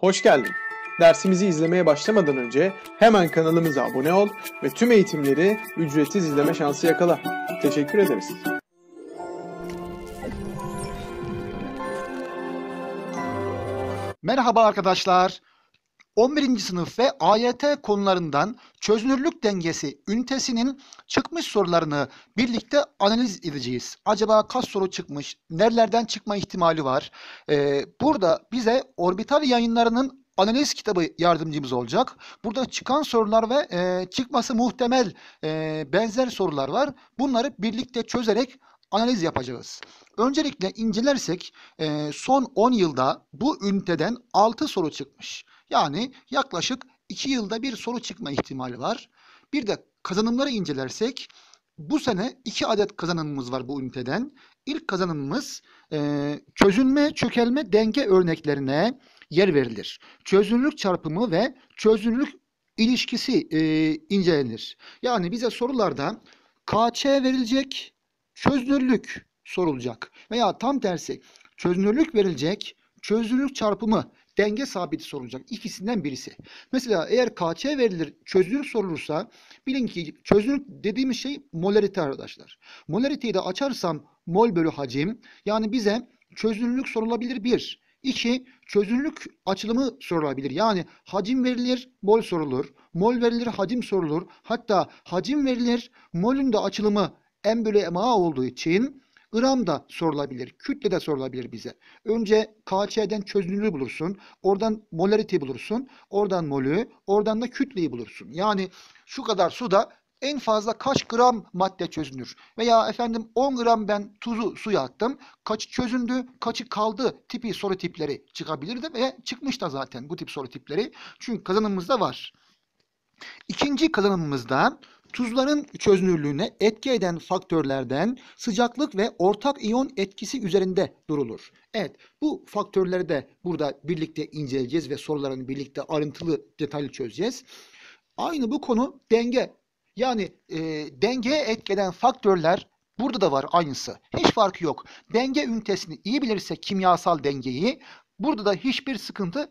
Hoş geldin. Dersimizi izlemeye başlamadan önce hemen kanalımıza abone ol ve tüm eğitimleri ücretsiz izleme şansı yakala. Teşekkür ederiz. Merhaba arkadaşlar. 11. sınıf ve AYT konularından çözünürlük dengesi ünitesinin çıkmış sorularını birlikte analiz edeceğiz. Acaba kaç soru çıkmış, nerelerden çıkma ihtimali var? Burada bize Orbital Yayınları'nın analiz kitabı yardımcımız olacak. Burada çıkan sorular ve çıkması muhtemel benzer sorular var. Bunları birlikte çözerek analiz yapacağız. Öncelikle incelersek son 10 yılda bu üniteden 6 soru çıkmış. Yani yaklaşık 2 yılda bir soru çıkma ihtimali var. Bir de kazanımları incelersek bu sene 2 adet kazanımımız var bu üniteden. İlk kazanımımız çözünme, çökelme, denge örneklerine yer verilir. Çözünürlük çarpımı ve çözünürlük ilişkisi incelenir. Yani bize sorularda KÇ verilecek, çözünürlük sorulacak veya tam tersi çözünürlük verilecek, çözünürlük çarpımı, denge sabiti sorulacak. İkisinden birisi. Mesela eğer KÇ verilir, çözünürlük sorulursa bilin ki çözünürlük dediğimiz şey molarite arkadaşlar. Molariteyi de açarsam mol bölü hacim, yani bize çözünürlük sorulabilir 1. 2. Çözünürlük açılımı sorulabilir. Yani hacim verilir, mol sorulur. Mol verilir, hacim sorulur. Hatta hacim verilir, molün de açılımı M bölü MA olduğu için gram da sorulabilir. Kütle de sorulabilir bize. Önce KÇ'den çözünürlüğü bulursun. Oradan molariteyi bulursun. Oradan molü. Oradan da kütleyi bulursun. Yani şu kadar suda en fazla kaç gram madde çözünür? Veya efendim 10 gram ben tuzu suya attım. Kaçı çözündü, kaçı kaldı tipi soru tipleri çıkabilirdi. Ve çıkmış da zaten bu tip soru tipleri. Çünkü kazanımımızda var. İkinci kazanımımızda tuzların çözünürlüğüne etki eden faktörlerden sıcaklık ve ortak iyon etkisi üzerinde durulur. Evet, bu faktörleri de burada birlikte inceleyeceğiz ve soruların birlikte ayrıntılı detaylı çözeceğiz. Aynı bu konu denge. Yani dengeye etki eden faktörler burada da var aynısı. Hiç farkı yok. Denge ünitesini iyi bilirse kimyasal dengeyi, burada da hiçbir sıkıntı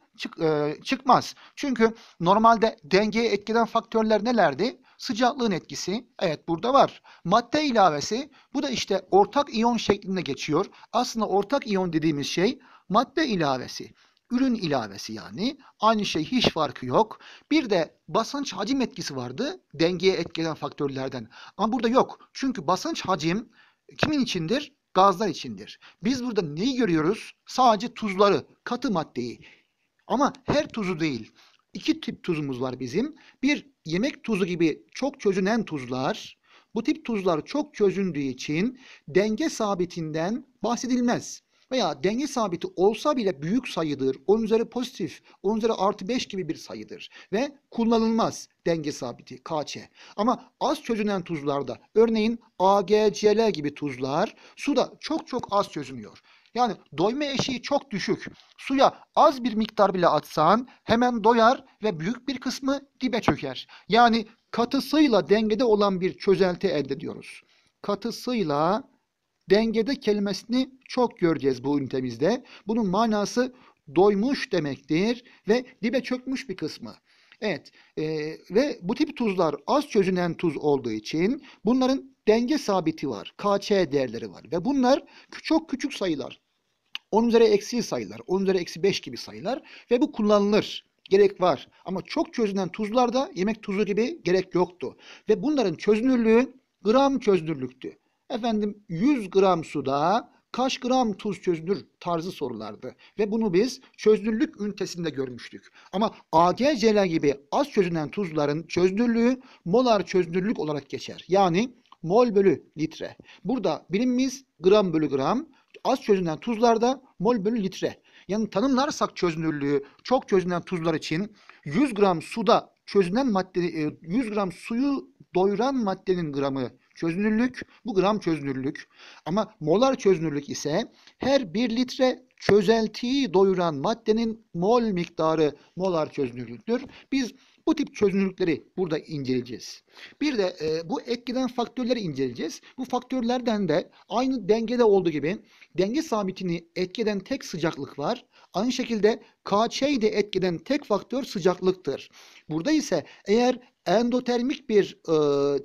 çıkmaz. Çünkü normalde dengeye etkilen faktörler nelerdi? Sıcaklığın etkisi, evet burada var. Madde ilavesi, bu da işte ortak iyon şeklinde geçiyor. Aslında ortak iyon dediğimiz şey madde ilavesi. Ürün ilavesi yani. Aynı şey, hiç farkı yok. Bir de basınç hacim etkisi vardı. Dengeye etkilen faktörlerden. Ama burada yok. Çünkü basınç hacim kimin içindir? Gazlar içindir. Biz burada neyi görüyoruz? Sadece tuzları, katı maddeyi. Ama her tuzu değil. 2 tip tuzumuz var bizim. Bir, yemek tuzu gibi çok çözünen tuzlar. Bu tip tuzlar çok çözündüğü için denge sabitinden bahsedilmez. Veya denge sabiti olsa bile büyük sayıdır. 10 üzeri pozitif, 10 üzeri +5 gibi bir sayıdır. Ve kullanılmaz denge sabiti, KÇ. Ama az çözünen tuzlarda, örneğin AgCl gibi tuzlar suda çok çok az çözünüyor. Yani doyma eşiği çok düşük. Suya az bir miktar bile atsan hemen doyar ve büyük bir kısmı dibe çöker. Yani katısıyla dengede olan bir çözelti elde ediyoruz. Katısıyla dengede kelimesini çok göreceğiz bu ünitemizde. Bunun manası doymuş demektir ve dibe çökmüş bir kısmı. Evet, ve bu tip tuzlar az çözünen tuz olduğu için bunların denge sabiti var. KÇ değerleri var. Ve bunlar çok küçük sayılar. 10 üzeri eksi sayılar. 10 üzeri -5 gibi sayılar. Ve bu kullanılır. Gerek var. Ama çok çözünen tuzlarda yemek tuzu gibi gerek yoktu. Ve bunların çözünürlüğü gram çözünürlüktü. Efendim 100 gram suda kaç gram tuz çözünür tarzı sorulardı. Ve bunu biz çözünürlük ünitesinde görmüştük. Ama AgCl gibi az çözünen tuzların çözünürlüğü molar çözünürlük olarak geçer. Yani mol bölü litre. Burada birimimiz gram bölü gram. Az çözünen tuzlarda mol bölü litre. Yani tanımlarsak çözünürlüğü çok çözünen tuzlar için 100 gram suda çözünen madde, 100 gram suyu doyuran maddenin gramı çözünürlük. Bu gram çözünürlük. Ama molar çözünürlük ise her 1 litre çözeltiyi doyuran maddenin mol miktarı molar çözünürlüktür. Biz bu tip çözünürlükleri burada inceleyeceğiz. Bir de bu etkiden faktörleri inceleyeceğiz. Bu faktörlerden de aynı dengede olduğu gibi denge sabitini etkeden tek sıcaklık var. Aynı şekilde KÇ'yi de etkiden tek faktör sıcaklıktır. Burada ise eğer endotermik bir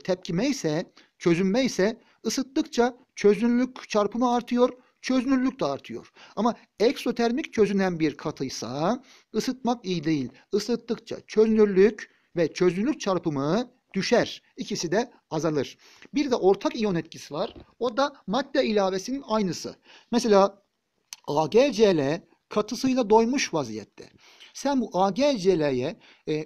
tepkime ise, çözünme ise ısıttıkça çözünürlük çarpımı artıyor, çözünürlük de artıyor. Ama eksotermik çözünen bir katıysa ısıtmak iyi değil. Isıttıkça çözünürlük ve çözünürlük çarpımı düşer. İkisi de azalır. Bir de ortak iyon etkisi var. O da madde ilavesinin aynısı. Mesela AgCl katısıyla doymuş vaziyette. Sen bu AgCl'ye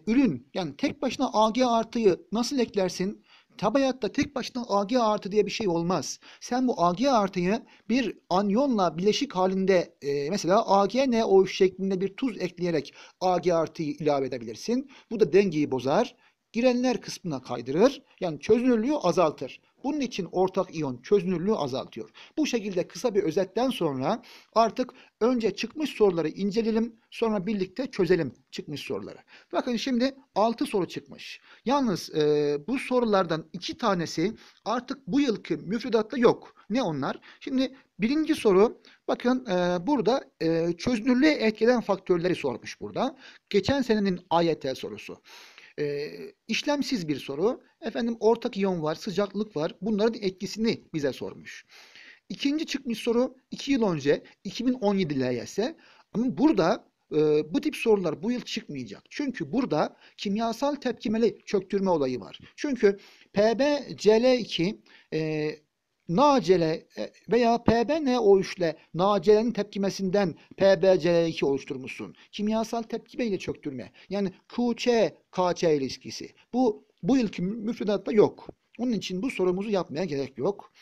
ürün, yani tek başına Ag artıyı nasıl eklersin? Tabiatta tek başına Ag artı diye bir şey olmaz. Sen bu Ag artıyı bir anyonla bileşik halinde mesela AgNO şeklinde bir tuz ekleyerek Ag artıyı ilave edebilirsin. Bu da dengeyi bozar. Girenler kısmına kaydırır. Yani çözünürlüğü azaltır. Bunun için ortak iyon çözünürlüğü azaltıyor. Bu şekilde kısa bir özetten sonra artık önce çıkmış soruları inceleyelim. Sonra birlikte çözelim çıkmış soruları. Bakın şimdi 6 soru çıkmış. Yalnız bu sorulardan 2 tanesi artık bu yılki müfredatta yok. Ne onlar? Şimdi birinci soru, bakın burada çözünürlüğe etkilenen faktörleri sormuş burada. Geçen senenin AYT sorusu. İşlemsiz bir soru. Efendim ortak iyon var, sıcaklık var. Bunların etkisini bize sormuş. İkinci çıkmış soru 2 yıl önce 2017 LYS. Ama burada bu tip sorular bu yıl çıkmayacak. Çünkü burada kimyasal tepkimeli çöktürme olayı var. Çünkü PbCl2 NaCl veya PbNO3 ile NaCl'nin tepkimesinden PbCl2 oluşturmuşsun. Kimyasal tepkime ile çöktürme. Yani QC-KC ilişkisi. Bu yılki müfredatta yok. Onun için bu sorumuzu yapmaya gerek yok.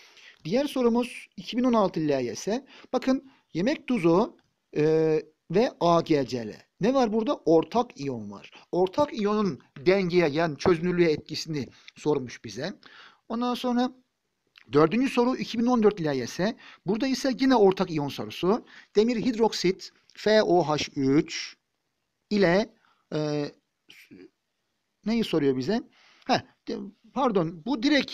Diğer sorumuz 2016 LYS. Bakın yemek tuzu ve AgCl. Ne var burada? Ortak iyon var. Ortak iyonun dengeye, yani çözünürlüğe etkisini sormuş bize. Ondan sonra dördüncü soru 2014 LYS. Burada ise yine ortak iyon sorusu. Demir hidroksit FOH3 ile neyi soruyor bize? Pardon, bu direkt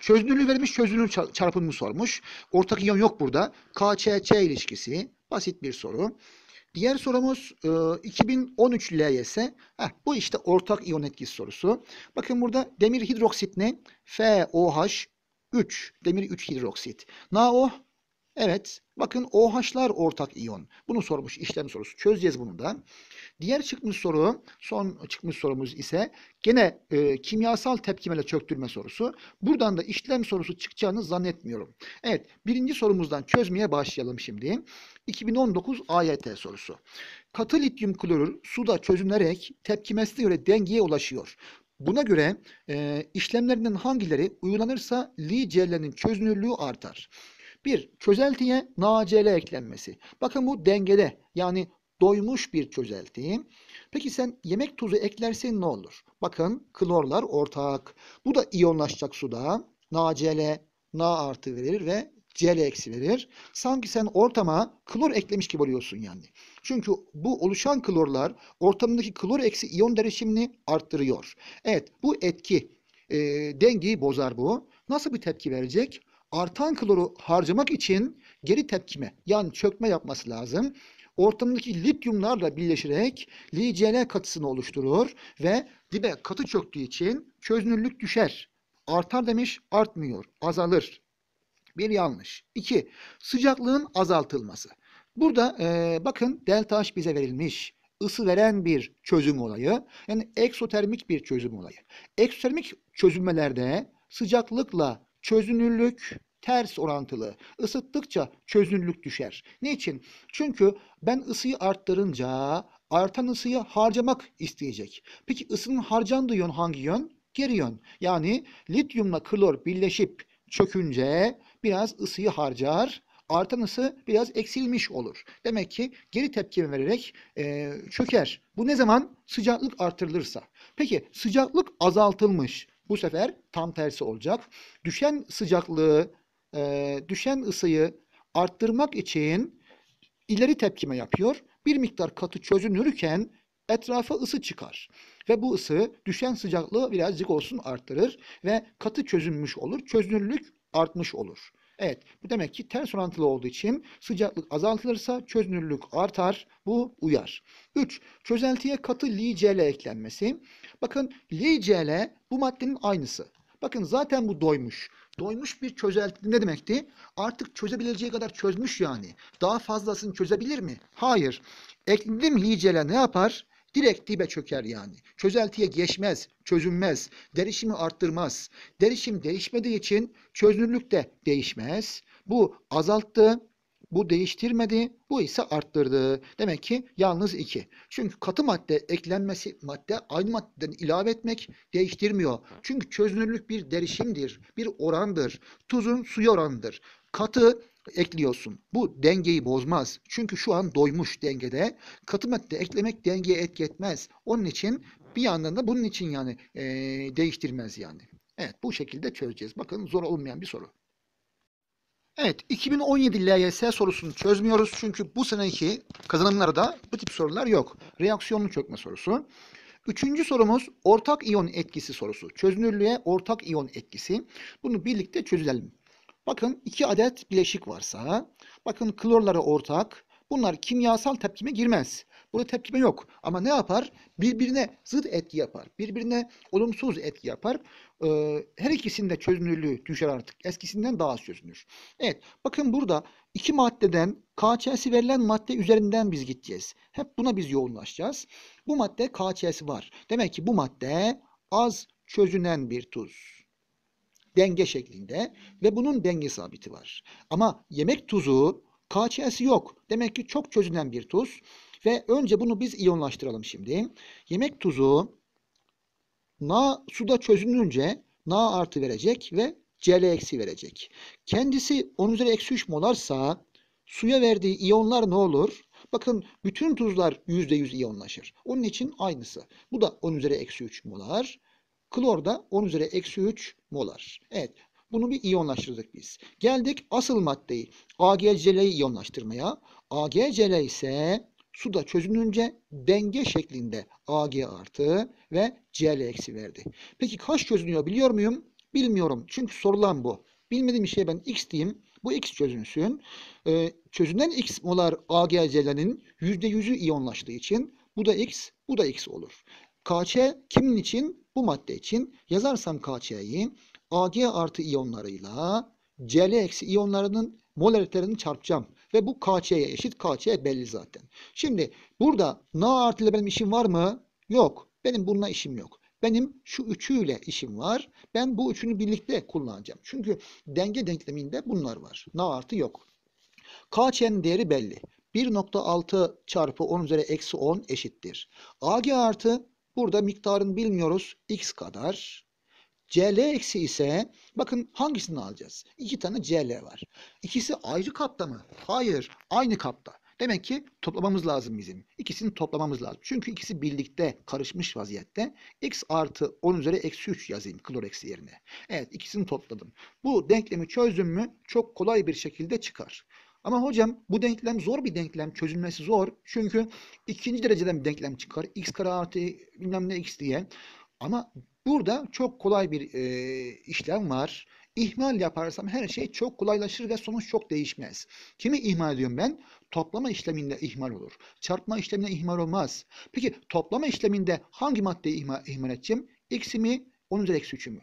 çözünürlüğü vermiş, çözünürlük çarpımını sormuş. Ortak iyon yok burada. KÇC ilişkisi. Basit bir soru. Diğer sorumuz 2013 LYS. Bu işte ortak iyon etkisi sorusu. Bakın burada demir hidroksit ne? FOH3. Demir 3 hidroksit. NaOH, evet. Bakın OH'lar ortak iyon. Bunu sormuş işlem sorusu. Çözeceğiz bunu da. Diğer çıkmış soru, son çıkmış sorumuz ise gene kimyasal tepkimeyle çöktürme sorusu. Buradan da işlem sorusu çıkacağını zannetmiyorum. Evet, birinci sorumuzdan çözmeye başlayalım şimdi. 2019 AYT sorusu. Katı lityum klorür suda çözünerek tepkimesine göre dengeye ulaşıyor. Buna göre işlemlerinden hangileri uygulanırsa LiCl'nin çözünürlüğü artar. 1. Çözeltiye NaCl eklenmesi. Bakın bu dengede, yani doymuş bir çözelti. Peki sen yemek tuzu eklersen ne olur? Bakın klorlar ortak. Bu da iyonlaşacak suda. NaCl, Na artı verir ve Cl eksi verir. Sanki sen ortama klor eklemiş gibi oluyorsun yani. Çünkü bu oluşan klorlar ortamdaki klor eksi iyon derişimini arttırıyor. Evet, bu etki dengeyi bozar bu. Nasıl bir tepki verecek? Artan kloru harcamak için geri tepkime, yani çökme yapması lazım. Ortamdaki lityumlarla birleşerek LiCl katısını oluşturur ve dibe katı çöktüğü için çözünürlük düşer. Artar demiş, artmıyor, azalır. Bir yanlış. 2. Sıcaklığın azaltılması. Burada bakın delta H bize verilmiş. Isı veren bir çözüm olayı. Yani eksotermik bir çözüm olayı. Eksotermik çözünmelerde sıcaklıkla çözünürlük ters orantılı. Isıttıkça çözünürlük düşer. Niçin? Çünkü ben ısıyı arttırınca artan ısıyı harcamak isteyecek. Peki ısının harcandığı yön hangi yön? Geri yön. Yani lityumla klor birleşip çökünce biraz ısıyı harcar. Artan ısı biraz eksilmiş olur. Demek ki geri tepkime vererek çöker. Bu ne zaman? Sıcaklık artırılırsa. Peki sıcaklık azaltılmış. Bu sefer tam tersi olacak. Düşen sıcaklığı, düşen ısıyı arttırmak için ileri tepkime yapıyor. Bir miktar katı çözünürken etrafa ısı çıkar. Ve bu ısı düşen sıcaklığı birazcık olsun arttırır. Ve katı çözünmüş olur. Çözünürlük artmış olur. Evet, bu demek ki ters orantılı olduğu için sıcaklık azaltılırsa çözünürlük artar. Bu uyar. 3. Çözeltiye katı LiCl eklenmesi. Bakın LiCl bu maddenin aynısı. Bakın zaten bu doymuş. Doymuş bir çözelti ne demekti? Artık çözebileceği kadar çözmüş yani. Daha fazlasını çözebilir mi? Hayır. Ekledim LiCl ne yapar? Direkt dibe çöker yani. Çözeltiye geçmez, çözünmez, derişimi arttırmaz. Derişim değişmediği için çözünürlük de değişmez. Bu azalttı, bu değiştirmedi, bu ise arttırdı. Demek ki yalnız 2. Çünkü katı madde eklenmesi madde aynı maddeden ilave etmek değiştirmiyor. Çünkü çözünürlük bir derişimdir, bir orandır. Tuzun suya oranıdır. Katı ekliyorsun. Bu dengeyi bozmaz. Çünkü şu an doymuş dengede. Katı madde eklemek dengeye etki etmez. Onun için bir yandan da bunun için yani değiştirmez yani. Evet, bu şekilde çözeceğiz. Bakın zor olmayan bir soru. Evet, 2017 LYS sorusunu çözmüyoruz. Çünkü bu seneki kazanımlarda bu tip sorular yok. Reaksiyonlu çökme sorusu. 3. sorumuz ortak iyon etkisi sorusu. Çözünürlüğe ortak iyon etkisi. Bunu birlikte çözelim. Bakın 2 adet bileşik varsa, bakın klorları ortak, bunlar kimyasal tepkime girmez. Burada tepkime yok. Ama ne yapar? Birbirine zıt etki yapar. Birbirine olumsuz etki yapar. Her ikisinde çözünürlüğü düşer artık. Eskisinden daha az çözünür. Evet. Bakın burada iki maddeden KC'si verilen madde üzerinden biz gideceğiz. Hep buna biz yoğunlaşacağız. Bu madde KC'si var. Demek ki bu madde az çözünen bir tuz. Denge şeklinde ve bunun denge sabiti var. Ama yemek tuzu KCl'si yok. Demek ki çok çözünen bir tuz. Ve önce bunu biz iyonlaştıralım şimdi. Yemek tuzu Na suda çözününce Na artı verecek ve Cl eksi verecek. Kendisi 10 üzeri eksi 3 molarsa suya verdiği iyonlar ne olur? Bakın bütün tuzlar %100 iyonlaşır. Onun için aynısı. Bu da 10 üzeri eksi 3 molar. Klor da 10 üzeri eksi 3 molar. Evet. Bunu bir iyonlaştırdık biz. Geldik asıl maddeyi AgCl'yi iyonlaştırmaya. AgCl ise suda çözününce denge şeklinde Ag artı ve Cl eksi verdi. Peki kaç çözünüyor biliyor muyum? Bilmiyorum. Çünkü sorulan bu. Bilmediğim şeye ben X diyeyim. Bu X çözünsün. Çözünen X molar AgCl'nin %100'ü iyonlaştığı için bu da X, bu da X olur. KC kimin için? Bu madde için yazarsam KC'yi Ag artı iyonlarıyla Cl eksi iyonlarının molariterini çarpacağım. Ve bu KC'ye eşit. KC belli zaten. Şimdi burada Na artı ile benim işim var mı? Yok. Benim bununla işim yok. Benim şu üçüyle işim var. Ben bu üçünü birlikte kullanacağım. Çünkü denge denkleminde bunlar var. Na artı yok. KC'nin değeri belli. 1.6 çarpı 10 üzeri eksi 10 eşittir. Ag artı burada miktarını bilmiyoruz. X kadar. Cl eksi ise bakın hangisini alacağız? 2 tane Cl var. İkisi ayrı kapta mı? Hayır. Aynı kapta. Demek ki toplamamız lazım bizim. İkisini toplamamız lazım. Çünkü ikisi birlikte karışmış vaziyette. X artı 10 üzeri eksi 3 yazayım klor eksi yerine. Evet, ikisini topladım. Bu denklemi çözdüm mü çok kolay bir şekilde çıkar. Ama hocam bu denklem zor bir denklem. Çözülmesi zor. Çünkü ikinci dereceden bir denklem çıkar. X kare artı bilmem ne x diye. Ama burada çok kolay bir işlem var. İhmal yaparsam her şey çok kolaylaşır ve sonuç çok değişmez. Kimi ihmal ediyorum ben? Toplama işleminde ihmal olur. Çarpma işleminde ihmal olmaz. Peki toplama işleminde hangi maddeyi ihmal edeceğim? X'i mi? 10 üzeri eksi 3'ü mü?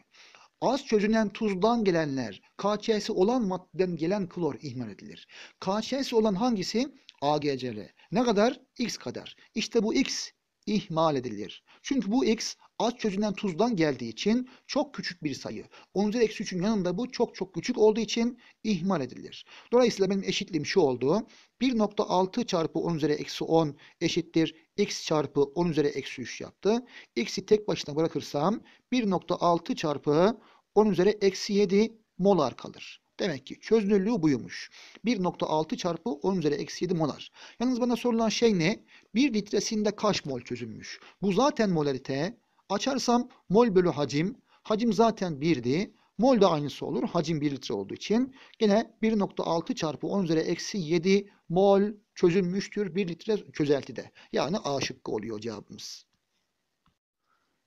Az çözünen tuzdan gelenler, KCl'si olan maddeden gelen klor ihmal edilir. KCl'si olan hangisi? AgCl. Ne kadar? X kadar. İşte bu X ihmal edilir. Çünkü bu X az çözünen tuzdan geldiği için çok küçük bir sayı. 10 üzeri eksi 3'ün yanında bu çok çok küçük olduğu için ihmal edilir. Dolayısıyla benim eşitliğim şu oldu. 1.6 çarpı 10 üzeri eksi 10 eşittir. X çarpı 10 üzeri eksi 3 yaptı. X'i tek başına bırakırsam 1.6 çarpı 10 üzeri eksi 7 molar kalır. Demek ki çözünürlüğü buymuş. 1.6 çarpı 10 üzeri eksi 7 molar. Yalnız bana sorulan şey ne? 1 litresinde kaç mol çözünmüş? Bu zaten molarite. Açarsam mol bölü hacim. Hacim zaten 1'di. Mol da aynısı olur. Hacim 1 litre olduğu için. Yine 1.6 çarpı 10 üzeri eksi 7 mol çözünmüştür 1 litre çözeltide. Yani A şıkkı oluyor cevabımız.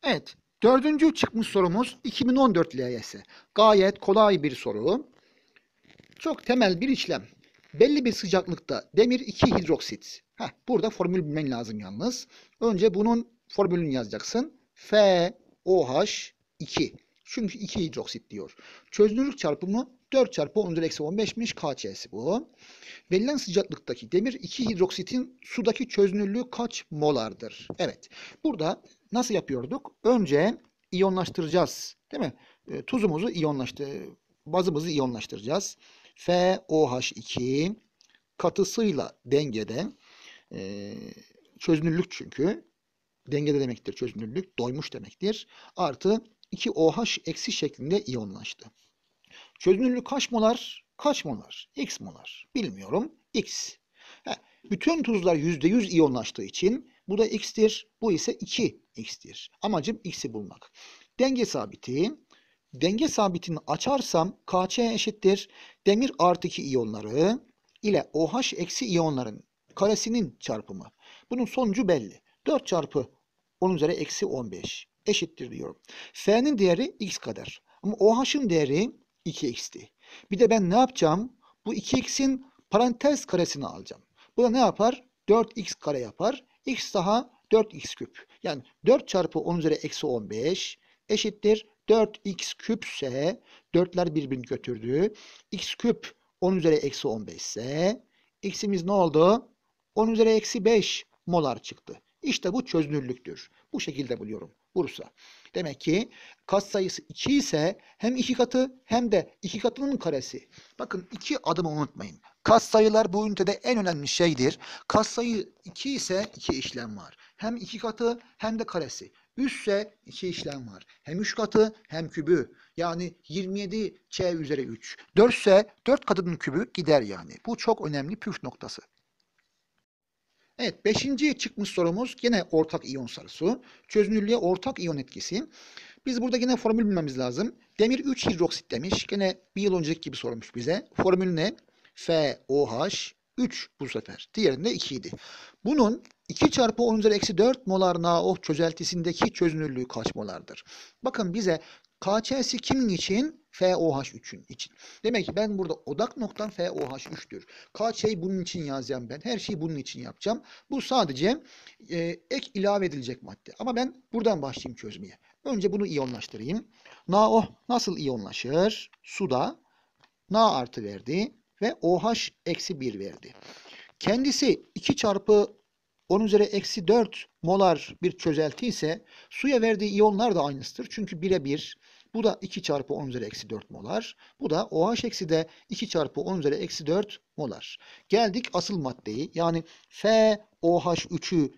Evet. 4. çıkmış sorumuz 2014 LYS. Gayet kolay bir soru. Çok temel bir işlem. Belli bir sıcaklıkta demir 2 hidroksit. Burada formül bilmen lazım yalnız. Önce bunun formülünü yazacaksın. FOH2. Çünkü 2 hidroksit diyor. Çözünürlük çarpımı 4 çarpı 10 üzeri eksi 15'miş. Kç'si bu. Verilen sıcaklıktaki demir 2 hidroksitin sudaki çözünürlüğü kaç molardır? Evet. Burada nasıl yapıyorduk? Önce iyonlaştıracağız. Değil mi? Tuzumuzu iyonlaştıracağız. Bazımızı iyonlaştıracağız. FOH2 katısıyla dengede çözünürlük çünkü. Dengede demektir çözünürlük. Doymuş demektir. Artı 2OH eksi şeklinde iyonlaştı. Çözünürlük kaç molar? Kaç molar? X molar. Bilmiyorum. X. Bütün tuzlar %100 iyonlaştığı için bu da X'tir. Bu ise 2X'tir. Amacım X'i bulmak. Denge sabiti. Denge sabitini açarsam Kç eşittir. Demir artı 2 iyonları ile OH eksi iyonların karesinin çarpımı. Bunun sonucu belli. 4 çarpı 10 üzeri eksi 15 eşittir diyorum. F'nin değeri x kadar. Ama OH'ın değeri 2x'ti. Bir de ben ne yapacağım? Bu 2x'in parantez karesini alacağım. Bu da ne yapar? 4x kare yapar. X daha 4x küp. Yani 4 çarpı 10 üzeri eksi 15 eşittir. 4x küpse 4'ler birbirini götürdü. X küp 10 üzeri eksi 15 ise x'imiz ne oldu? 10 üzeri eksi 5 molar çıktı. İşte bu çözünürlüktür. Bu şekilde buluyorum. Bursa. Demek ki katsayısı 2 ise hem 2 katı hem de 2 katının karesi. Bakın 2 adımı unutmayın. Katsayılar bu ünitede en önemli şeydir. Katsayı 2 ise 2 işlem var. Hem 2 katı hem de karesi. Üsse 2 işlem var. Hem 3 katı hem kübü. Yani 27C üzeri 3. 4 ise 4 katının kübü gider yani. Bu çok önemli püf noktası. Evet, 5. çıkmış sorumuz yine ortak iyon sarısı. Çözünürlüğe ortak iyon etkisi. Biz burada yine formül bilmemiz lazım. Demir 3 hidroksit demiş. Yine bir yıl önceki gibi sormuş bize. Formül ne? FOH 3 bu sefer. Diğerinde 2 idi. Bunun 2 çarpı 10 üzeri eksi 4 molar NaOH çözeltisindeki çözünürlüğü kaç molardır? Bakın bize Kç'si kimin için? FOH3'ün için. Demek ki ben burada odak noktam FOH3'tür. Kç'yi bunun için yazacağım ben. Her şeyi bunun için yapacağım. Bu sadece ek ilave edilecek madde. Ama ben buradan başlayayım çözmeye. Önce bunu iyonlaştırayım. NaOH nasıl iyonlaşır? Suda Na artı verdi ve OH eksi 1 verdi. Kendisi 2 çarpı 10 üzeri eksi 4 molar bir çözelti ise suya verdiği iyonlar da aynısıdır. Çünkü 1'e 1. Bu da 2 çarpı 10 üzeri eksi 4 molar. Bu da OH eksi de 2 çarpı 10 üzeri eksi 4 molar. Geldik asıl maddeyi yani FOH3'ü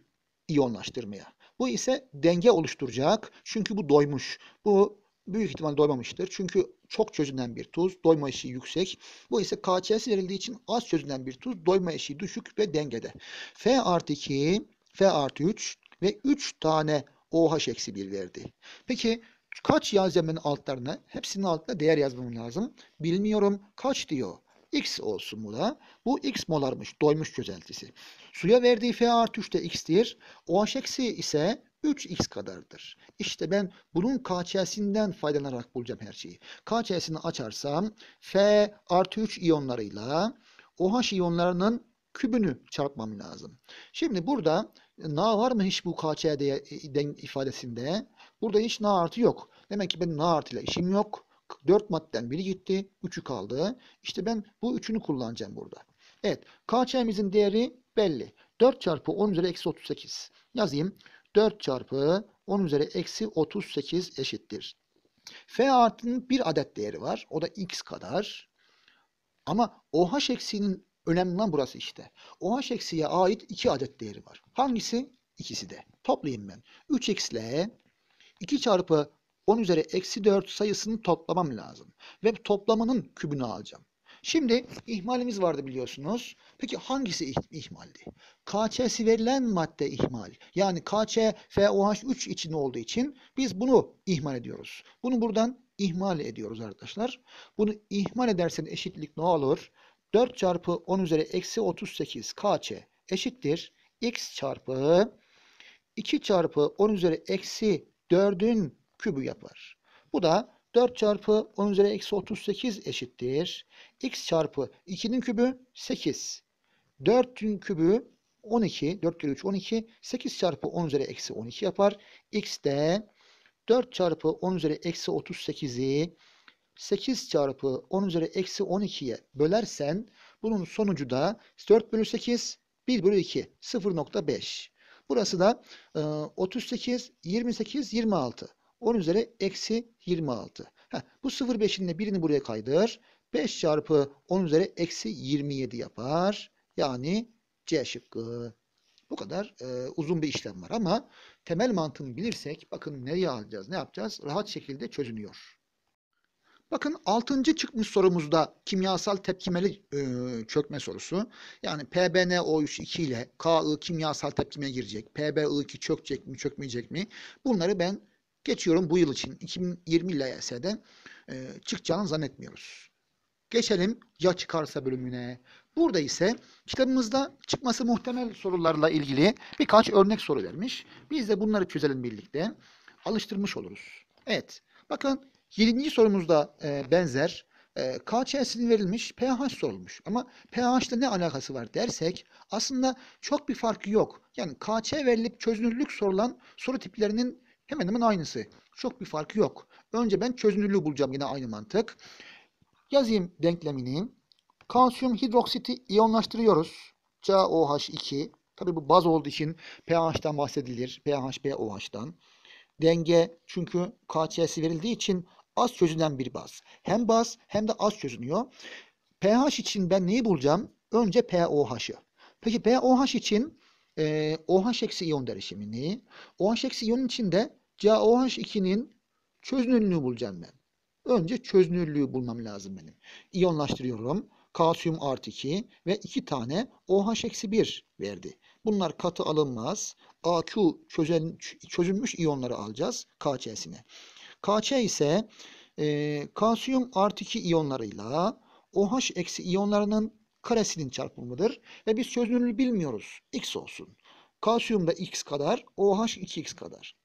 iyonlaştırmaya. Bu ise denge oluşturacak. Çünkü bu doymuş. Bu büyük ihtimal doymamıştır. Çünkü çok çözünen bir tuz. Doyma eşiği yüksek. Bu ise Kç'si verildiği için az çözünen bir tuz. Doyma eşiği düşük ve dengede. F artı 2, F artı 3 ve 3 tane OH eksi 1 verdi. Peki kaç yazacağım ben altlarına? Hepsinin altına değer yazmam lazım. Bilmiyorum. Kaç diyor? X olsun bu da. Bu X molarmış. Doymuş çözeltisi. Suya verdiği F artı 3 de X'tir. OH eksi ise 3x kadardır. İşte ben bunun Kç'sinden faydalanarak bulacağım her şeyi. Kç'sini açarsam F artı 3 iyonlarıyla OH iyonlarının kübünü çarpmam lazım. Şimdi burada Na var mı hiç bu Kç ifadesinde? Burada hiç Na artı yok. Demek ki benim Na artıyla işim yok. 4 maddeden biri gitti. 3'ü kaldı. İşte ben bu 3'ünü kullanacağım burada. Evet. Kç'mizin değeri belli. 4 çarpı 10 üzeri eksi 38. Yazayım. 4 çarpı 10 üzeri eksi 38 eşittir. F artının bir adet değeri var. O da x kadar. Ama OH eksiğinin önemli olan burası işte. OH eksiğe ait 2 adet değeri var. Hangisi? İkisi de. Toplayayım ben. 3x ile 2 çarpı 10 üzeri eksi 4 sayısını toplamam lazım. Ve toplamanın kübünü alacağım. Şimdi ihmalimiz vardı biliyorsunuz. Peki hangisi ihmaldi? Kç'si verilen madde ihmal. Yani Kç FOH3 için olduğu için biz bunu ihmal ediyoruz. Bunu buradan ihmal ediyoruz arkadaşlar. Bunu ihmal edersen eşitlik ne olur? 4 çarpı 10 üzeri eksi 38 Kç eşittir. X çarpı 2 çarpı 10 üzeri eksi 4'ün kübü yapar. Bu da 4 çarpı 10 üzeri eksi 38 eşittir. X çarpı 2'nin kübü 8. 4'ün kübü 12. 4 kere 3 12. 8 çarpı 10 üzeri eksi 12 yapar. X de 4 çarpı 10 üzeri eksi 38'i 8 çarpı 10 üzeri eksi 12'ye bölersen bunun sonucu da 4 bölü 8 1 bölü 2 0.5. Burası da 38, 28, 26. 10 üzeri eksi 26. Bu 0,5'in de birini buraya kaydır. 5 çarpı 10 üzeri eksi 27 yapar. Yani C şıkkı. Bu kadar uzun bir işlem var ama temel mantığını bilirsek bakın nereye alacağız, ne yapacağız? Rahat şekilde çözünüyor. Bakın 6. çıkmış sorumuzda kimyasal tepkimeli çökme sorusu. Yani PBNO3-2 ile KI kimyasal tepkime girecek. PBI2 çökecek mi, çökmeyecek mi? Bunları ben geçiyorum bu yıl için. 2020 LYS'den çıkacağını zannetmiyoruz. Geçelim ya çıkarsa bölümüne. Burada ise kitabımızda çıkması muhtemel sorularla ilgili birkaç örnek soru vermiş. Biz de bunları çözelim birlikte. Alıştırmış oluruz. Evet. Bakın 7. sorumuzda benzer. KCS'nin verilmiş, pH sorulmuş. Ama pH'la ne alakası var dersek aslında çok bir farkı yok. Yani KC verilip çözünürlük sorulan soru tiplerinin hemen hemen aynısı. Çok bir farkı yok. Önce ben çözünürlüğü bulacağım, yine aynı mantık. Yazayım denklemini. Kalsiyum hidroksiti iyonlaştırıyoruz. CaOH2. Tabii bu baz olduğu için pH'dan bahsedilir. PHBOH'dan. Denge, çünkü KC'si verildiği için az çözünen bir baz. Hem baz hem de az çözünüyor. pH için ben neyi bulacağım? Önce POH'ı. Peki POH için OH- iyon derişimini, OH- iyonun için de CaOH2'nin çözünürlüğünü bulacağım ben. Önce çözünürlüğü bulmam lazım benim. İyonlaştırıyorum. Kalsiyum artı 2 ve 2 tane OH-1 verdi. Bunlar katı alınmaz. AQ çözünmüş iyonları alacağız KC'sine. KC ise kalsiyum artı 2 iyonlarıyla OH- iyonlarının karesinin çarpımıdır. Ve biz çözünürlüğü bilmiyoruz. X olsun. Kalsiyum da X kadar, OH 2X kadar.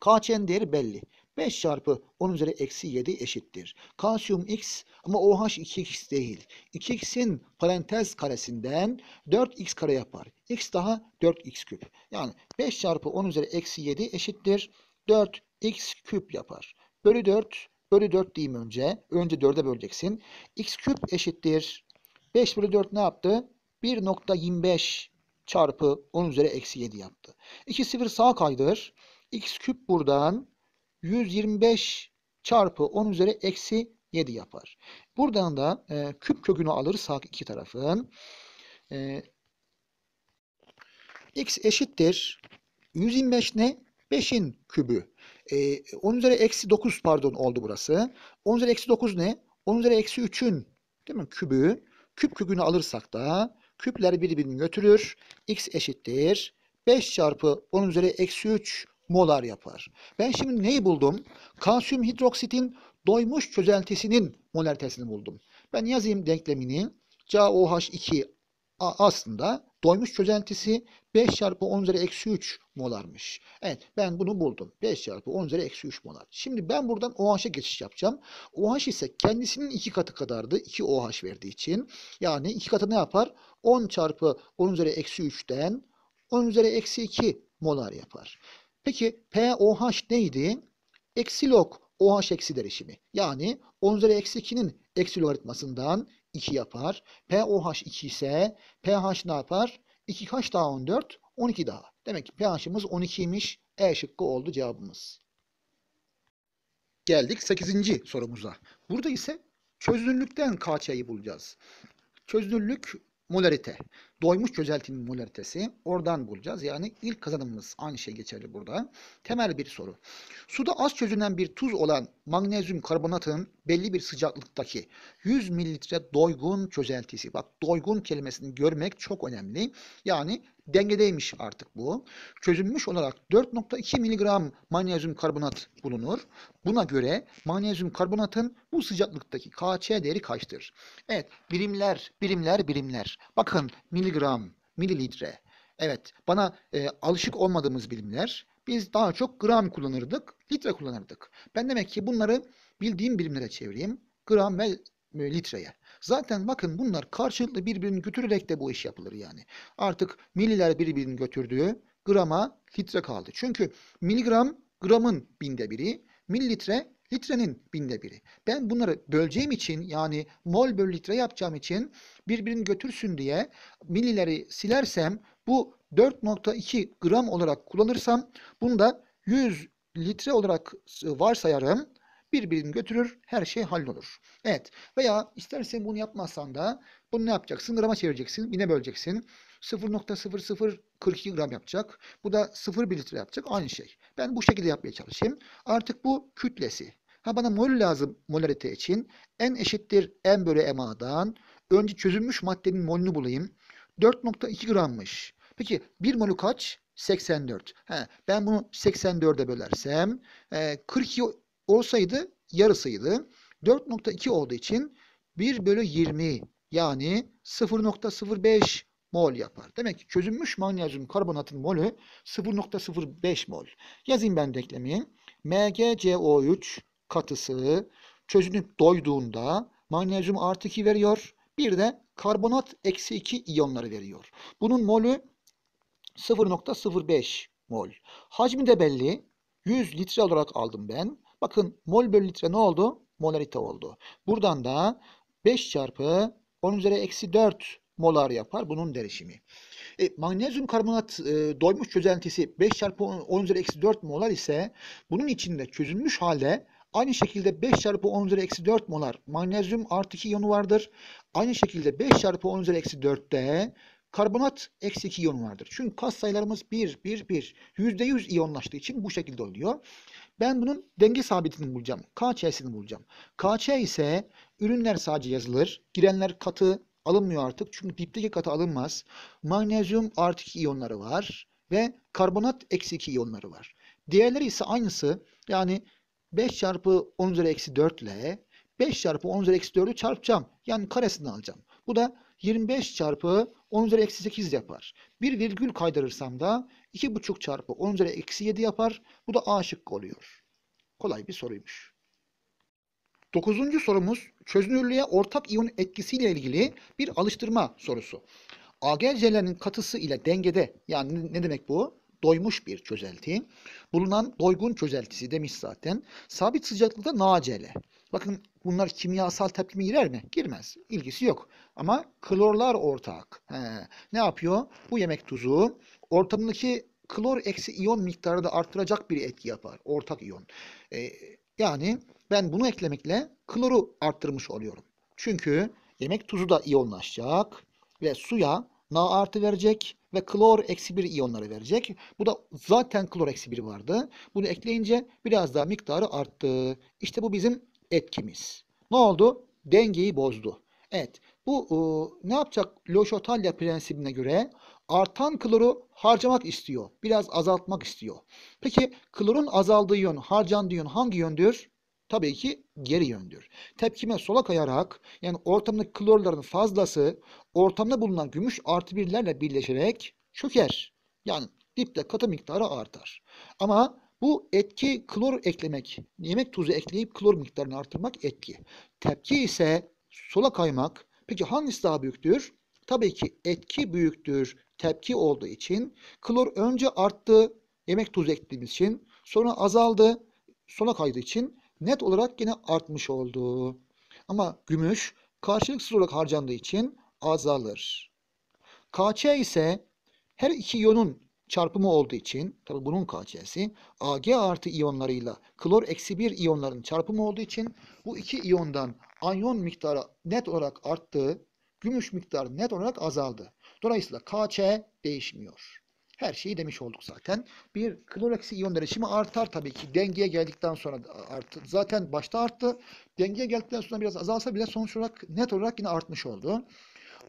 KC'nin değeri belli. 5 çarpı 10 üzeri eksi 7 eşittir. Kalsiyum X ama OH 2X değil. 2X'in parantez karesinden 4X kare yapar. X daha 4X küp. Yani 5 çarpı 10 üzeri eksi 7 eşittir. 4X küp yapar. Bölü 4, bölü 4 diyeyim önce. Önce 4'e böleceksin. X küp eşittir. 5 bölü 4 ne yaptı? 1.25 çarpı 10 üzeri eksi 7 yaptı. 2 sıfır sağa kaydır. X küp buradan 125 çarpı 10 üzeri eksi 7 yapar. Buradan da küp kökünü alırsak iki tarafın x eşittir. 125 ne? 5'in kübü. 10 üzeri eksi 9 pardon oldu burası. 10 üzeri eksi 9 ne? 10 üzeri eksi 3'ün değil mi? Kübü. Küp kökünü alırsak da küpler birbirini götürür. X eşittir. 5 çarpı 10 üzeri eksi 3 molar yapar. Ben şimdi neyi buldum? Kalsiyum hidroksitin doymuş çözeltisinin molartesini buldum. Ben yazayım denklemini. CaOH2 aslında doymuş çözeltisi 5 çarpı 10 üzeri eksi 3 molarmış. Evet, ben bunu buldum. 5 çarpı 10 üzeri eksi 3 molar. Şimdi ben buradan OH'a geçiş yapacağım. OH ise kendisinin 2 katı kadardı. 2 OH verdiği için. Yani 2 katı ne yapar? 10 çarpı 10 üzeri eksi 3'ten 10 üzeri eksi 2 molar yapar. Peki POH neydi? Eksi log OH eksi derişimi. Yani 10 üzeri eksi 2'nin eksi logaritmasından 2 yapar. POH 2 ise pH ne yapar? 2 kaç daha 14? 12 daha. Demek ki pH'imiz 12'ymiş. E şıkkı oldu cevabımız. Geldik 8. sorumuza. Burada ise çözünürlükten KC'yi bulacağız. Çözünürlük molarite. Doymuş çözeltinin molaritesi. Oradan bulacağız. Yani ilk kazanımımız aynı şey geçerli burada. Temel bir soru. Suda az çözünen bir tuz olan magnezyum karbonatın belli bir sıcaklıktaki 100 mililitre doygun çözeltisi. Bak, doygun kelimesini görmek çok önemli. Yani dengedeymiş artık bu. Çözünmüş olarak 4.2 miligram magnezyum karbonat bulunur. Buna göre magnezyum karbonatın bu sıcaklıktaki KC değeri kaçtır? Evet, birimler, birimler, birimler. Bakın miligram, mililitre, Evet, bana alışık olmadığımız bilimler, biz daha çok gram kullanırdık, litre kullanırdık. Ben demek ki bunları bildiğim bilimlere çevireyim, gram ve litreye. Zaten bakın bunlar karşılıklı birbirini götürerek de bu iş yapılır yani. Artık milliler birbirini götürdüğü grama litre kaldı. Çünkü miligram gramın binde biri, mililitre litrenin binde biri. Ben bunları böleceğim için yani mol bölü litre yapacağım için birbirini götürsün diye millileri silersem bu 4.2 gram olarak kullanırsam bunu da 100 litre olarak varsayarım. Birbirini götürür, her şey hallolur. Evet, veya istersen bunu yapmazsan da bunu ne yapacaksın? Grama çevireceksin, yine böleceksin. 0.0042 gram yapacak. Bu da 0,1 litre yapacak. Aynı şey. Ben bu şekilde yapmaya çalışayım. Artık bu kütlesi. Ha bana mol lazım molarite için. N eşittir M bölü MA'dan. Önce çözülmüş maddenin molünü bulayım. 4.2 grammış. Peki 1 molü kaç? 84. Ha, ben bunu 84'e bölersem 42 olsaydı yarısıydı. 4.2 olduğu için 1 bölü 20 yani 0.05 mol yapar. Demek ki çözünmüş magnezyum karbonatın molü 0.05 mol. Yazayım ben denklemi. MgCO3 katısı çözünüp doyduğunda magnezyum artı 2 veriyor. Bir de karbonat eksi 2 iyonları veriyor. Bunun molü 0.05 mol. Hacmi de belli. 100 litre olarak aldım ben. Bakın mol bölü litre ne oldu? Molarite oldu. Buradan da 5 çarpı 10 üzeri eksi 4 molar yapar. Bunun derişimi. Magnezyum karbonat doymuş çözeltisi 5 çarpı 10 üzeri eksi 4 molar ise bunun içinde çözülmüş halde aynı şekilde 5 çarpı 10 üzeri eksi 4 molar magnezyum artı 2 iyonu vardır. Aynı şekilde 5 çarpı 10 üzeri eksi 4'te karbonat eksi 2 iyon vardır. Çünkü kas sayılarımız 1, 1, 1. %100 iyonlaştığı için bu şekilde oluyor. Ben bunun denge sabitini bulacağım. KC'sini bulacağım. KC ise ürünler sadece yazılır. Girenler katı alınmıyor artık. Çünkü dipteki katı alınmaz. Magnezyum artı 2 iyonları var. Ve karbonat eksi 2 iyonları var. Diğerleri ise aynısı. Yani 5 çarpı 10 üzeri eksi 4 ile 5 çarpı 10 üzeri eksi 4'ü çarpacağım. Yani karesini alacağım. Bu da 25 çarpı 10 üzeri eksi 8 yapar. Bir virgül kaydırırsam da 2,5 çarpı 10 üzeri eksi 7 yapar. Bu da A şıkkı oluyor. Kolay bir soruymuş. 9. sorumuz çözünürlüğe ortak iyon etkisiyle ilgili bir alıştırma sorusu. AgC'lerin katısı ile dengede yani ne demek bu? Doymuş bir çözelti. Bulunan doygun çözeltisi demiş zaten. Sabit sıcaklıkta NaCl. Bakın bunlar kimyasal tepkime girer mi? Girmez. İlgisi yok. Ama klorlar ortak. Ne yapıyor? Bu yemek tuzu ortamındaki klor eksi iyon miktarı da arttıracak bir etki yapar. Ortak iyon. Yani ben bunu eklemekle kloru arttırmış oluyorum. Çünkü yemek tuzu da iyonlaşacak ve suya Na artı verecek ve klor eksi 1 iyonları verecek. Bu da zaten klor eksi 1 vardı. Bunu ekleyince biraz daha miktarı arttı. İşte bu bizim etkimiz. Ne oldu? Dengeyi bozdu. Evet. Bu ne yapacak? Loşotalya prensibine göre artan kloru harcamak istiyor. Biraz azaltmak istiyor. Peki klorun azaldığı yön, harcandığı yön hangi yöndür? Tabii ki geri yöndür. Tepkime sola kayarak yani ortamdaki klorların fazlası ortamda bulunan gümüş artı birlerle birleşerek çöker. Yani dipte katı miktarı artar. Ama bu etki klor eklemek, yemek tuzu ekleyip klor miktarını artırmak etki. Tepki ise sola kaymak. Peki hangisi daha büyüktür? Tabii ki etki büyüktür. Tepki olduğu için klor önce arttı yemek tuzu eklediğimiz için sonra azaldı sola kaydığı için net olarak yine artmış oldu. Ama gümüş karşılıksız olarak harcandığı için azalır. KC ise her iki iyonun çarpımı olduğu için tabi bunun KC'si Ag artı iyonlarıyla klor eksi 1 iyonların çarpımı olduğu için bu iki iyondan anyon miktarı net olarak arttı. Gümüş miktarı net olarak azaldı. Dolayısıyla KC değişmiyor. Her şeyi demiş olduk zaten. Bir klor eksi iyon derişimi artar tabii ki. Dengeye geldikten sonra arttı. Zaten başta arttı. Dengeye geldikten sonra biraz azalsa bile sonuç olarak net olarak yine artmış oldu.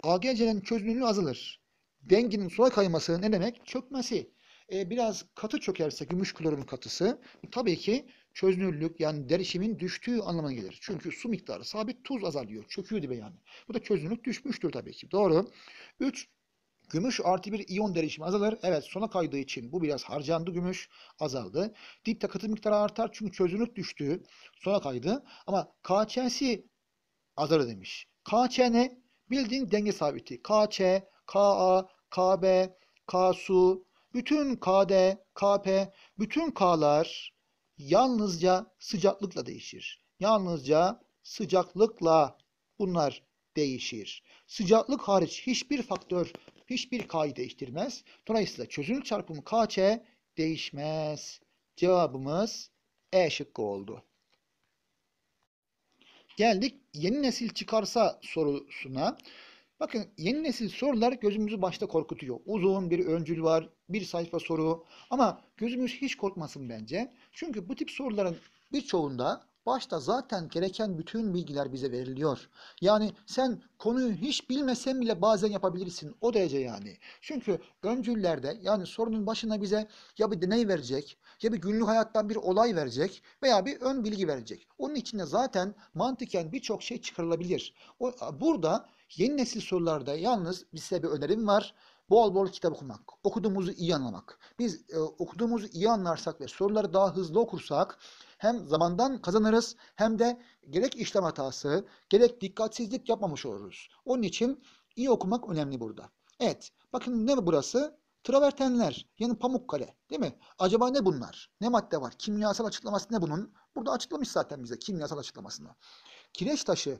AgC'lerin çözünürlüğü azalır. Dengenin sola kayması ne demek? Çökmesi. Biraz katı çökerse gümüş klorun katısı tabii ki çözünürlük yani derişimin düştüğü anlamına gelir. Çünkü su miktarı sabit, tuz azalıyor. Çöküyor dibe yani. Bu da çözünürlük düşmüştür tabii ki. Doğru. 3. Gümüş artı bir iyon derişimi azalır. Evet, sona kaydığı için bu biraz harcandı, gümüş azaldı. Dip takıntı miktarı artar çünkü çözünürlük düştü, sona kaydı. Ama KÇ'si azalır demiş. KÇ ne? Bildiğin denge sabiti. KÇ, KA, KB, KSU, bütün KD, KP, bütün K'lar yalnızca sıcaklıkla değişir. Yalnızca sıcaklıkla bunlar değişir. Sıcaklık hariç hiçbir faktör, hiçbir K'yı değiştirmez. Dolayısıyla çözünürlük çarpımı KÇ değişmez. Cevabımız E şıkkı oldu. Geldik yeni nesil çıkarsa sorusuna. Bakın, yeni nesil sorular gözümüzü başta korkutuyor. Uzun bir öncül var, bir sayfa soru. Ama gözümüz hiç korkmasın bence. Çünkü bu tip soruların birçoğunda başta zaten gereken bütün bilgiler bize veriliyor. Yani sen konuyu hiç bilmesen bile bazen yapabilirsin. O derece yani. Çünkü öncüllerde, yani sorunun başına bize ya bir deney verecek, ya bir günlük hayattan bir olay verecek veya bir ön bilgi verecek. Onun içinde zaten mantıken birçok şey çıkarılabilir. Burada yeni nesil sorularda yalnız size bir önerim var. Bol bol kitap okumak, okuduğumuzu iyi anlamak. Biz okuduğumuzu iyi anlarsak ve soruları daha hızlı okursak hem zamandan kazanırız hem de gerek işlem hatası, gerek dikkatsizlik yapmamış oluruz. Onun için iyi okumak önemli burada. Evet, bakın ne burası? Travertenler, yani Pamukkale, değil mi? Acaba ne bunlar? Ne madde var? Kimyasal açıklaması ne bunun? Burada açıklamış zaten bize kimyasal açıklamasını. Kireç taşı,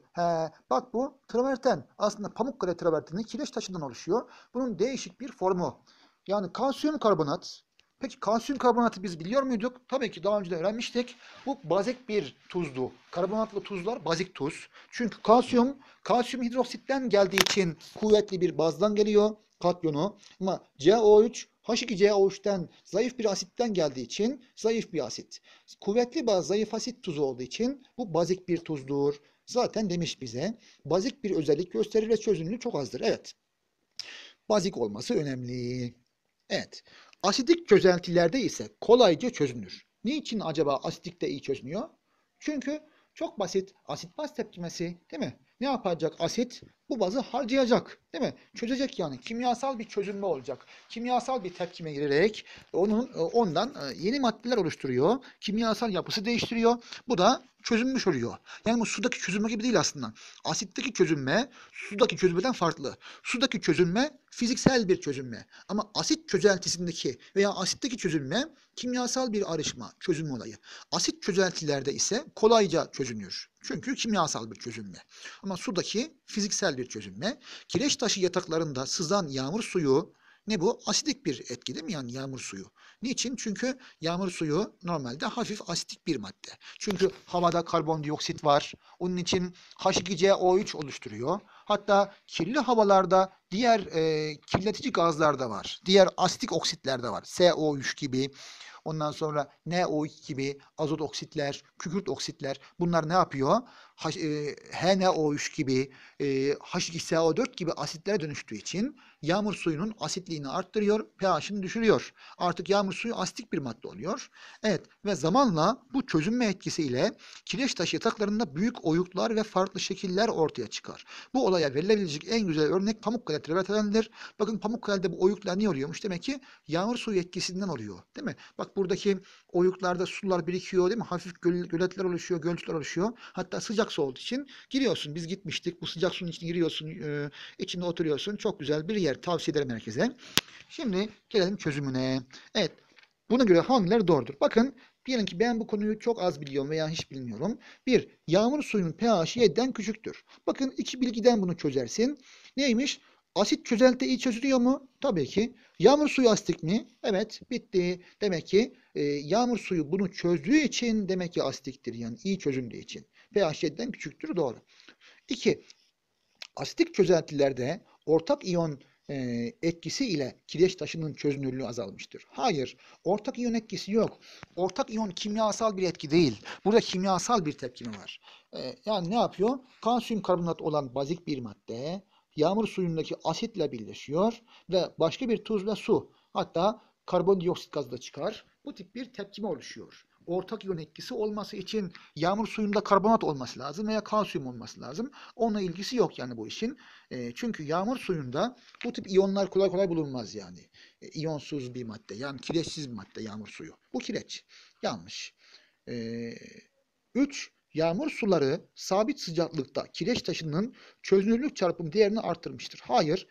bak bu traverten. Aslında Pamukkale traverteni kireç taşından oluşuyor. Bunun değişik bir formu. Yani kalsiyum karbonat. Peki kalsiyum karbonatı biz biliyor muyduk? Tabii ki daha önce de öğrenmiştik. Bu bazik bir tuzdu. Karbonatlı tuzlar bazik tuz. Çünkü kalsiyum hidroksitten geldiği için kuvvetli bir bazdan geliyor, katyonu. Ama CO3, H2CO3'ten zayıf bir asitten geldiği için zayıf bir asit. Kuvvetli baz zayıf asit tuzu olduğu için bu bazik bir tuzdur. Zaten demiş bize. Bazik bir özellik gösterir ve çözünürlüğü çok azdır. Evet. Bazik olması önemli. Evet. Asidik çözeltilerde ise kolayca çözünür. Niçin acaba asitlikte iyi çözünüyor? Çünkü çok basit. Asit baz tepkimesi, değil mi? Ne yapacak asit? Bu bazı harcayacak, değil mi? Çözecek yani. Kimyasal bir çözünme olacak. Kimyasal bir tepkime girerek ondan yeni maddeler oluşturuyor. Kimyasal yapısı değiştiriyor. Bu da çözünmüş oluyor. Yani bu sudaki çözünme gibi değil aslında. Asitteki çözünme sudaki çözünmeden farklı. Sudaki çözünme fiziksel bir çözünme. Ama asit çözeltisindeki veya asitteki çözünme kimyasal bir ayrışma, çözünme olayı. Asit çözeltilerde ise kolayca çözünür. Çünkü kimyasal bir çözünme. Ama sudaki fiziksel bir çözünme. Kireç taşı yataklarında sızan yağmur suyu, ne bu? Asidik bir etki, değil mi? Yani yağmur suyu. Niçin? Çünkü yağmur suyu normalde hafif asidik bir madde. Çünkü havada karbondioksit var. Onun için H2CO3 oluşturuyor. Hatta kirli havalarda diğer kirletici gazlar da var. Diğer asidik oksitler de var. CO3 gibi. Ondan sonra NO2 gibi azot oksitler, kükürt oksitler, bunlar ne yapıyor? HNO3 gibi, H2SO4 gibi asitlere dönüştüğü için yağmur suyunun asitliğini arttırıyor, pH'ini düşürüyor. Artık yağmur suyu asitik bir madde oluyor. Evet, ve zamanla bu çözünme etkisiyle kireç taşı yataklarında büyük oyuklar ve farklı şekiller ortaya çıkar. Bu olaya verilebilecek en güzel örnek Pamukkale travertenleridir. Bakın Pamukkale'de bu oyuklar niye oluyormuş? Demek ki yağmur suyu etkisinden oluyor, değil mi? Bak buradaki oyuklarda sular birikiyor, değil mi? Hafif göletler oluşuyor, gölcükler oluşuyor. Hatta sıcak su olduğu için giriyorsun. Biz gitmiştik. Bu sıcak suyun içine giriyorsun. İçinde oturuyorsun. Çok güzel bir yer. Tavsiye ederim herkese. Şimdi gelelim çözümüne. Evet. Buna göre hangileri doğrudur? Bakın, diyelim ki ben bu konuyu çok az biliyorum veya hiç bilmiyorum. 1. Yağmur suyunun pH'i 7'den küçüktür. Bakın, iki bilgiden bunu çözersin. Neymiş? Asit çözeltide iyi çözülüyor mu? Tabii ki. Yağmur suyu asitik mi? Evet. Bitti. Demek ki yağmur suyu bunu çözdüğü için demek ki asitiktir. Yani iyi çözüldüğü için. pH 7'den küçüktür. Doğru. 2. Asitik çözeltilerde ortak iyon etkisi ile kireç taşının çözünürlüğü azalmıştır. Hayır. Ortak iyon etkisi yok. Ortak iyon kimyasal bir etki değil. Burada kimyasal bir tepkime var. Yani ne yapıyor? Kalsiyum karbonat olan bazik bir madde yağmur suyundaki asitle birleşiyor ve başka bir tuz ve su, hatta karbondioksit gazı da çıkar. Bu tip bir tepkime oluşuyor. ortak iyon etkisi olması için yağmur suyunda karbonat olması lazım veya kalsiyum olması lazım. Onunla ilgisi yok yani bu işin. Çünkü yağmur suyunda bu tip iyonlar kolay kolay bulunmaz yani. İyonsuz bir madde, yani kireçsiz bir madde yağmur suyu. Bu kireç. Yanlış. 3. Yağmur suları sabit sıcaklıkta kireç taşının çözünürlük çarpım değerini artırmıştır. Hayır.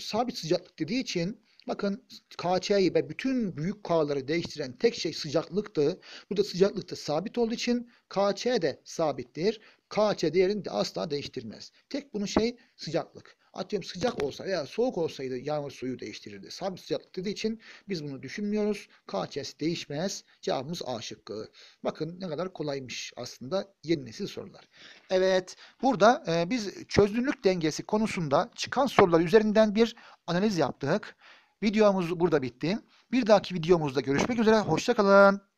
Sabit sıcaklık dediği için bakın KÇ'yi ve bütün büyük K'ları değiştiren tek şey sıcaklıktı. Burada sıcaklıkta sabit olduğu için KÇ de sabittir. KÇ değerini de asla değiştirmez. Tek bunun şey sıcaklık. Atıyorum sıcak olsa veya soğuk olsaydı yağmur suyu değiştirirdi. Sabit sıcaklık dediği için biz bunu düşünmüyoruz. KÇ'si değişmez. Cevabımız A şıkkı. Bakın ne kadar kolaymış aslında yeni nesil sorular. Evet, burada biz çözünürlük dengesi konusunda çıkan sorular üzerinden bir analiz yaptık. Videomuz burada bitti. Bir dahaki videomuzda görüşmek üzere. Hoşça kalın.